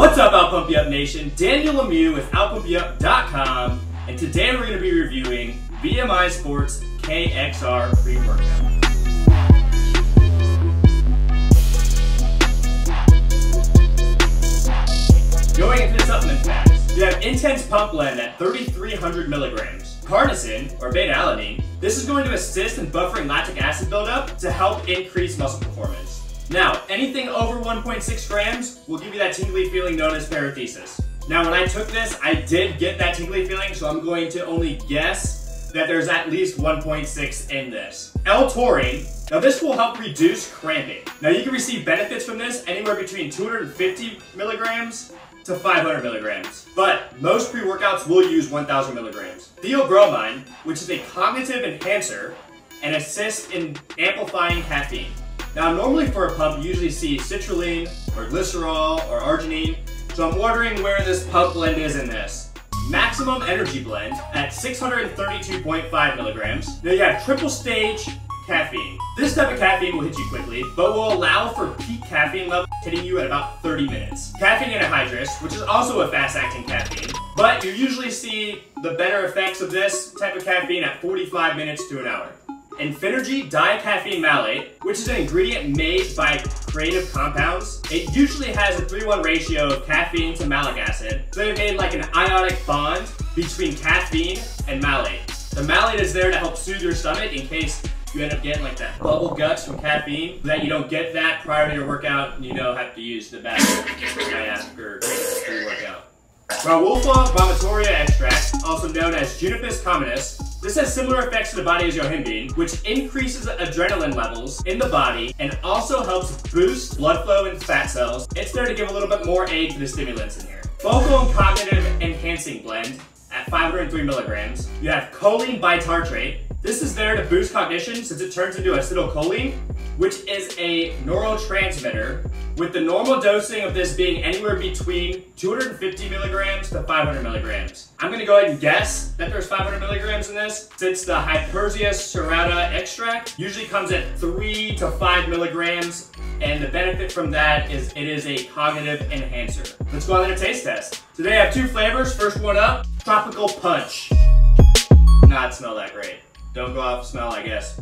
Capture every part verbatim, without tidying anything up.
What's up, IllPumpy Up Nation? Daniel Lemieux with Ill Pumpy Up dot com, and today we're going to be reviewing V M I Sports K X R Pre-Workout. Going into the supplement facts, you have Intense Pump Blend at thirty-three hundred milligrams. Carnosine, or beta-alanine, this is going to assist in buffering lactic acid buildup to help increase muscle performance. Now, anything over one point six grams will give you that tingly feeling known as paresthesia. Now, when I took this, I did get that tingly feeling, so I'm going to only guess that there's at least one point six in this. L-Taurine, now this will help reduce cramping. Now, you can receive benefits from this anywhere between two hundred fifty milligrams to five hundred milligrams, but most pre-workouts will use one thousand milligrams. Theobromine, which is a cognitive enhancer and assists in amplifying caffeine. Now, normally for a pump, you usually see citrulline or glycerol or arginine, so I'm wondering where this pump blend is in this. Maximum Energy Blend at six hundred thirty-two point five milligrams. Now you have triple stage caffeine. This type of caffeine will hit you quickly, but will allow for peak caffeine level hitting you at about thirty minutes. Caffeine anhydrous, which is also a fast-acting caffeine, but you usually see the better effects of this type of caffeine at forty-five minutes to an hour. Infinergy Dicaffeine Malate, which is an ingredient made by Creative Compounds. It usually has a three to one ratio of caffeine to malic acid, so they made like an ionic bond between caffeine and malate. The malate is there to help soothe your stomach in case you end up getting like that bubble guts from caffeine, that you don't get that prior to your workout and you don't have to use the bathroom right after your workout. Rauwolfia Vomitoria extract, also known as Juniperus Communis, this has similar effects to the body as yohimbine, which increases adrenaline levels in the body and also helps boost blood flow in fat cells. It's there to give a little bit more aid to the stimulants in here. Vocal and Cognitive Enhancing Blend at five hundred three milligrams. You have choline bitartrate. This is there to boost cognition since it turns into acetylcholine, which is a neurotransmitter, with the normal dosing of this being anywhere between two hundred fifty milligrams to five hundred milligrams. I'm gonna go ahead and guess that there's five hundred milligrams in this, since the Huperzia serrata extract usually comes at three to five milligrams, and the benefit from that is it is a cognitive enhancer. Let's go ahead and taste test. Today I have two flavors. First one up, tropical punch. Not smell that great. Don't go off smell, I guess.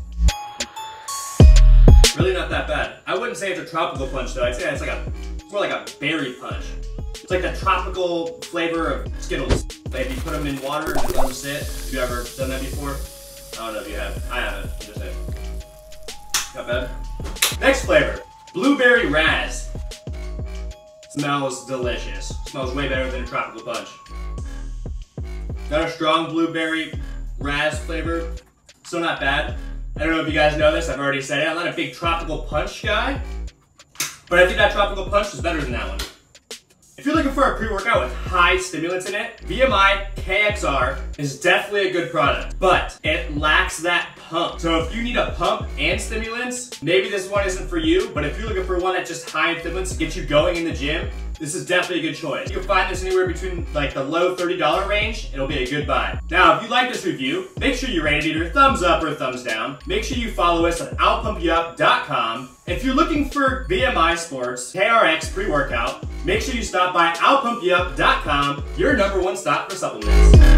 Really not that bad. I wouldn't say it's a tropical punch though. I'd say it's like a, it's more like a berry punch. It's like the tropical flavor of Skittles. Like if you put them in water and it doesn't sit. Have you ever done that before? I don't know if you have. I haven't. I'm just saying. Not bad. Next flavor, blueberry razz. Smells delicious. Smells way better than a tropical punch. Got a strong blueberry razz flavor. So not bad. I don't know if you guys know this, I've already said it, I'm not a big tropical punch guy, but I think that tropical punch is better than that one. If you're looking for a pre-workout with high stimulants in it, V M I K X R is definitely a good product, but it lacks that pump. So if you need a pump and stimulants, maybe this one isn't for you, but if you're looking for one that's just high in stimulants to get you going in the gym, this is definitely a good choice. You can find this anywhere between like the low thirty dollar range. It'll be a good buy. Now, if you like this review, make sure you rate it either thumbs up or thumbs down. Make sure you follow us on Ill Pumpy Up dot com. If you're looking for V M I Sports K R X pre-workout, make sure you stop by Ill Pumpy Up dot com, your number one stop for supplements.